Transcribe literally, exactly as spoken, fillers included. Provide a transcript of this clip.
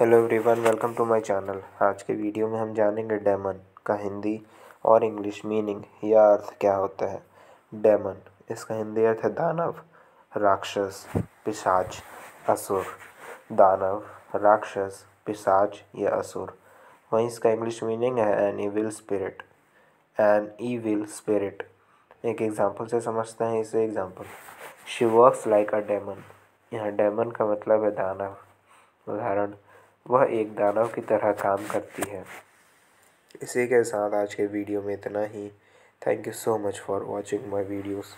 Hello everyone, welcome to my channel. आज के video में हम जानेंगे डेमन का हिंदी और इंग्लिश मीनिंग या अर्थ क्या होता है। डेमन, इसका हिंदी अर्थ है दानव, राक्षस, पिशाच, असुर। दानव, राक्षस, पिशाच या असुर। वहीं इसका इंग्लिश मीनिंग है an evil spirit. An evil spirit. एक एग्जांपल से समझते हैं इसे। Example, she works like a demon. यहाँ डेमन का मतलब है दानव। उदाहरण, वह एक दानव की तरह काम करती है। इसी के साथ आज के वीडियो में इतना ही। Thank you so much for watching my videos.